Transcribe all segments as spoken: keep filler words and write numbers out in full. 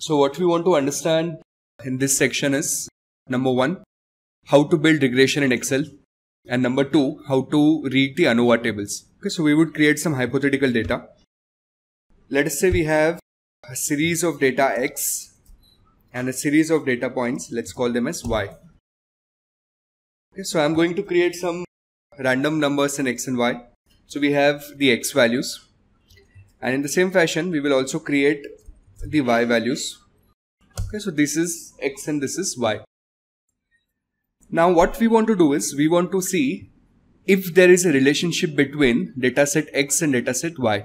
So what we want to understand in this section is, number one, how to build regression in Excel, and number two, how to read the ANOVA tables. Okay, so we would create some hypothetical data. Let us say we have a series of data X and a series of data points, let's call them as Y. Okay, so I'm going to create some random numbers in X and Y. So we have the X values, and in the same fashion we will also create the Y values. Okay, so this is X and this is Y. Now what we want to do is, we want to see if there is a relationship between dataset X and dataset Y.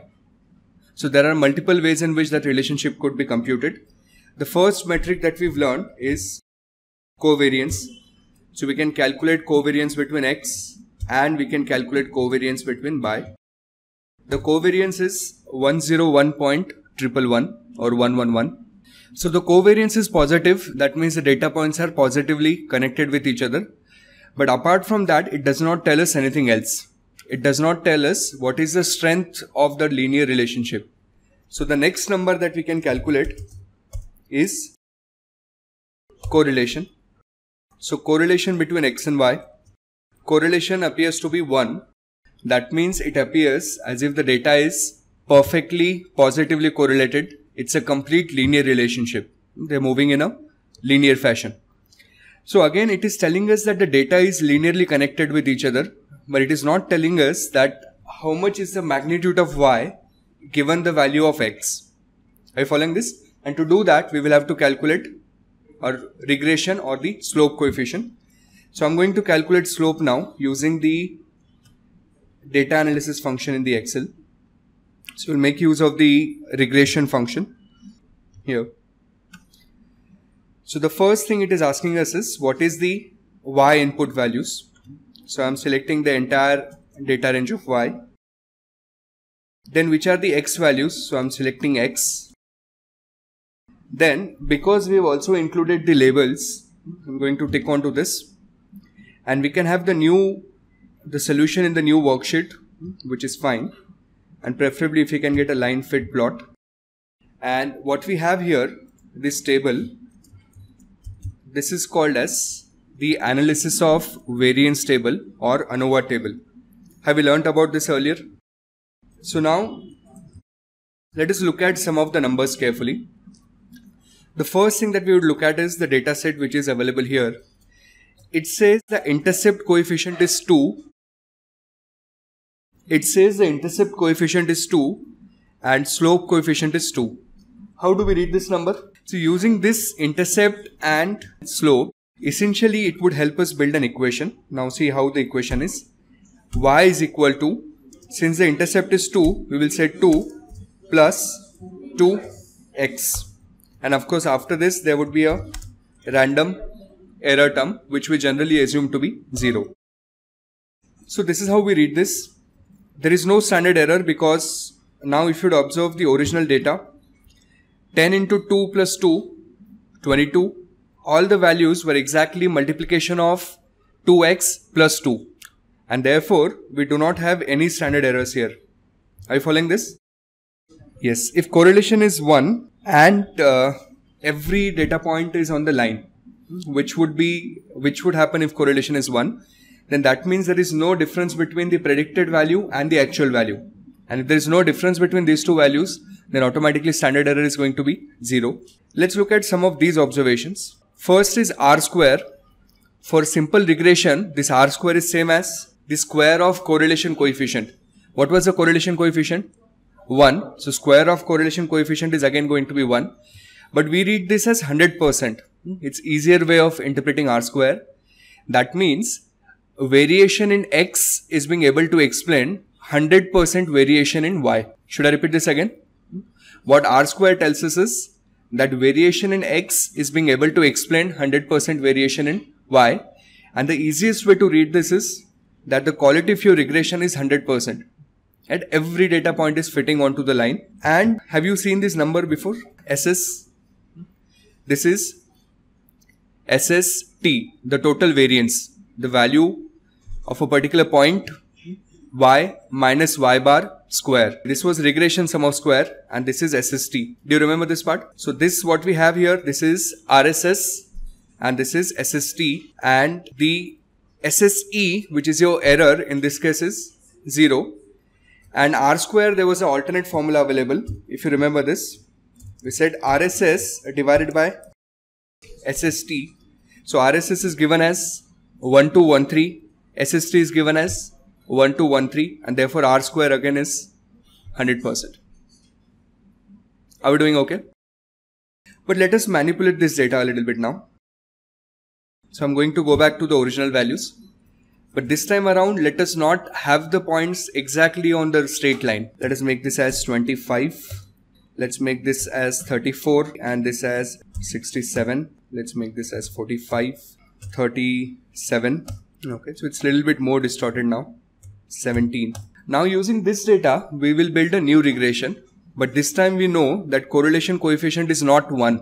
So there are multiple ways in which that relationship could be computed. The first metric that we've learned is covariance. So we can calculate covariance between X and we can calculate covariance between Y. The covariance is one hundred one point one one one or one hundred eleven. So the covariance is positive, that means the data points are positively connected with each other. But apart from that, it does not tell us anything else. It does not tell us what is the strength of the linear relationship. So the next number that we can calculate is correlation. So correlation between X and Y. Correlation appears to be one. That means it appears as if the data is perfectly positively correlated. It's a complete linear relationship. They're moving in a linear fashion. So again, it is telling us that the data is linearly connected with each other, but it is not telling us that how much is the magnitude of Y given the value of X. Are you following this? And to do that, we will have to calculate our regression or the slope coefficient. So I'm going to calculate slope now using the data analysis function in the Excel. So we'll make use of the regression function here. So the first thing it is asking us is, what is the Y input values? So I'm selecting the entire data range of Y. Then which are the X values? So I'm selecting X. Then because we've also included the labels, I'm going to tick onto this, and we can have the new, the solution in the new worksheet, which is fine. And preferably if you can get a line fit plot. And what we have here, this table, this is called as the analysis of variance table or ANOVA table. Have you learnt about this earlier? So now let us look at some of the numbers carefully. The first thing that we would look at is the data set which is available here. It says the intercept coefficient is two. It says the intercept coefficient is two and slope coefficient is two. How do we read this number? So using this intercept and slope, essentially it would help us build an equation. Now see how the equation is. Y is equal to, since the intercept is two, we will say two plus two x. And of course after this there would be a random error term which we generally assume to be zero. So this is how we read this. There is no standard error because now if you would observe the original data, ten into two plus two, twenty-two, all the values were exactly multiplication of two x plus two, and therefore we do not have any standard errors here. Are you following this? Yes, if correlation is one and uh, every data point is on the line, which would be, which would happen if correlation is one. Then that means there is no difference between the predicted value and the actual value. And if there is no difference between these two values, then automatically standard error is going to be zero. Let's look at some of these observations. First is R square. For simple regression, this R square is same as the square of correlation coefficient. What was the correlation coefficient? one. So square of correlation coefficient is again going to be one. But we read this as one hundred percent. It's easier way of interpreting R square. That means variation in X is being able to explain one hundred percent variation in Y. Should I repeat this again? What R square tells us is that variation in X is being able to explain one hundred percent variation in Y. And the easiest way to read this is that the quality few regression is one hundred percent. And every data point is fitting onto the line. And have you seen this number before? S S. This is S S T, the total variance. The value of a particular point, Y minus Y bar square. This was regression sum of square and this is S S T. Do you remember this part? So this what we have here, this is R S S and this is S S T, and the S S E, which is your error in this case, is zero. And R square, there was an alternate formula available. If you remember this, we said R S S divided by S S T. So R S S is given as one two one three, S S T is given as one two one three, and therefore R square again is one hundred percent. Are we doing okay? But let us manipulate this data a little bit now. So I'm going to go back to the original values. But this time around, let us not have the points exactly on the straight line. Let us make this as twenty-five. Let's make this as thirty-four and this as sixty-seven. Let's make this as forty-five, thirty-seven. Okay, so it's a little bit more distorted now, seventeen. Now using this data, we will build a new regression. But this time we know that correlation coefficient is not one,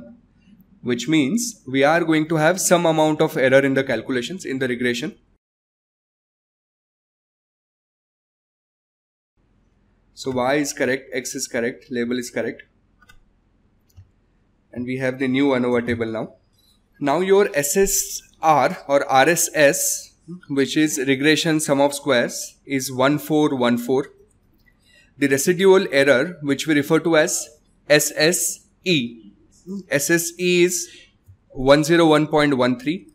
which means we are going to have some amount of error in the calculations in the regression. So Y is correct, X is correct, label is correct. And we have the new ANOVA table now. Now your S S R or R S S, which is regression sum of squares, is one four one four. The residual error, which we refer to as S S E. S S E is one oh one point one three,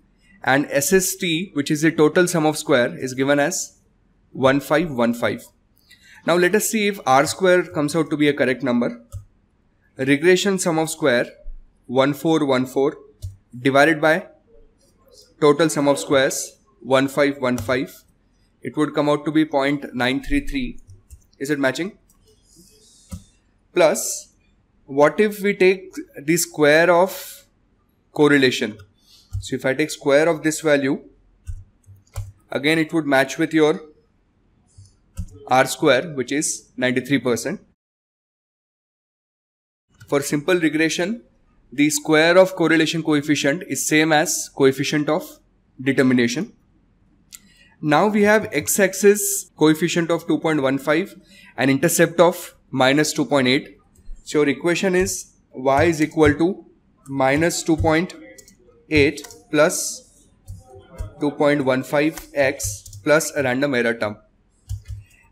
and S S T, which is the total sum of square, is given as one five one five. Now let us see if R square comes out to be a correct number. Regression sum of square one four one four divided by total sum of squares one five one five, it would come out to be zero point nine three three. Is it matching? Plus, what if we take the square of correlation? So if I take square of this value, again it would match with your R square, which is ninety-three percent. For simple regression, the square of correlation coefficient is same as coefficient of determination. Now we have x-axis coefficient of two point one five and intercept of minus two point eight. So your equation is y is equal to minus two point eight plus two point one five x plus a random error term.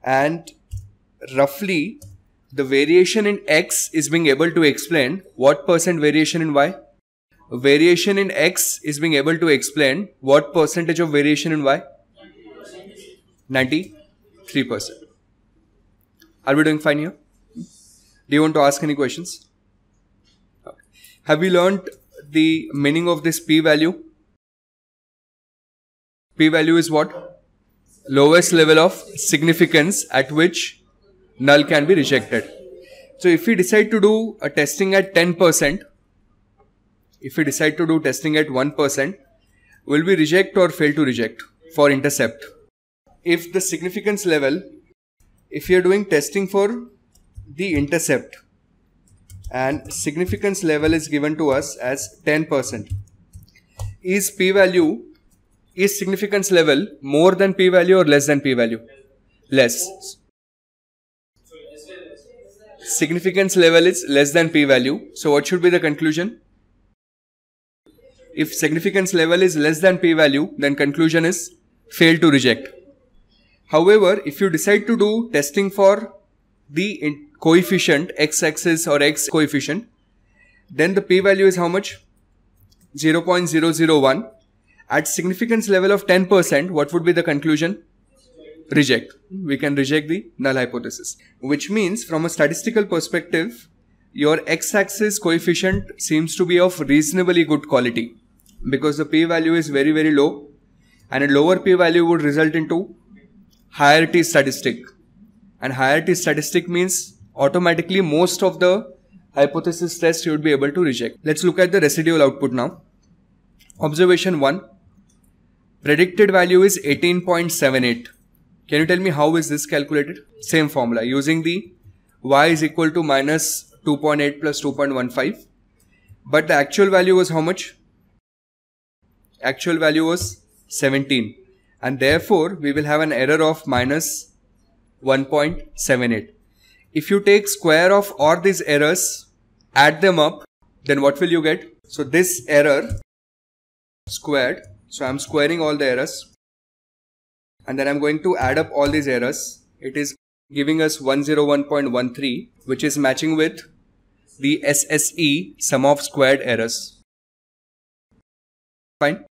And roughly the variation in x is being able to explain what percent variation in y? Variation in x is being able to explain what percentage of variation in y? ninety-three percent. Are we doing fine here? Do you want to ask any questions? Okay. Have you learned the meaning of this p-value? P-value is what? Lowest level of significance at which null can be rejected. So if we decide to do a testing at ten percent, if we decide to do testing at one percent, will we reject or fail to reject for intercept? If the significance level, if you are doing testing for the intercept and significance level is given to us as ten percent, is p-value, is significance level more than p-value or less than p-value? Less. Significance level is less than p-value. So what should be the conclusion? If significance level is less than p-value, then conclusion is fail to reject. However, if you decide to do testing for the coefficient, x-axis or x coefficient, then the p-value is how much? zero point zero zero one. At significance level of ten percent, what would be the conclusion? Reject. We can reject the null hypothesis. Which means from a statistical perspective, your x-axis coefficient seems to be of reasonably good quality, because the p-value is very very low, and a lower p-value would result into higher t statistic, and higher t statistic means automatically most of the hypothesis test you would be able to reject. Let's look at the residual output now. Observation one, predicted value is eighteen point seven eight. Can you tell me how is this calculated? Same formula using the y is equal to minus two point eight plus two point one five, but the actual value was how much? Actual value was seventeen, and therefore we will have an error of minus one point seven eight. If you take square of all these errors, add them up, then what will you get? So this error squared, so I'm squaring all the errors and then I'm going to add up all these errors. It is giving us one hundred one point one three, which is matching with the S S E sum of squared errors. Fine.